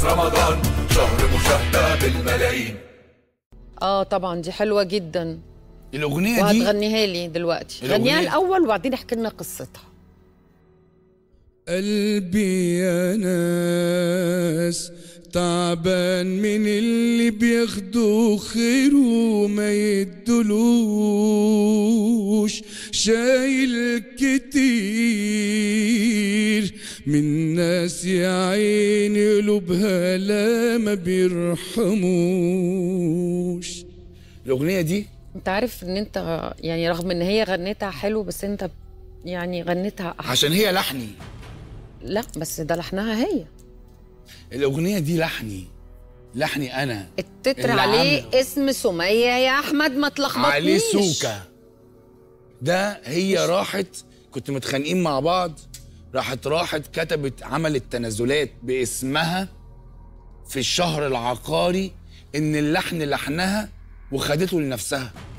خلاص رمضان شهر مشاهدة بالملايين. طبعا دي حلوة جدا الأغنية دي، وهتغنيها لي دلوقتي. غنيها الأول وبعدين احكي لنا قصتها. قلبي يا ناس تعبان من اللي بياخدوا خيره وما يدلوش، شايل كتير من ناس يا عيني قلوبها لا ما بيرحموش. الأغنية دي انت عارف ان انت يعني رغم ان هي غنيتها حلو، بس انت يعني غنيتها أحلى عشان هي لحني. لا بس ده لحنها هي. الأغنية دي لحني أنا. التتر عليه اسم سمية يا أحمد، ما تلخبطنيش. عليه سوكة ده هي راحت، كنت متخانقين مع بعض، راحت كتبت، عملت تنازلات باسمها في الشهر العقاري إن اللحن لحنها وخدته لنفسها.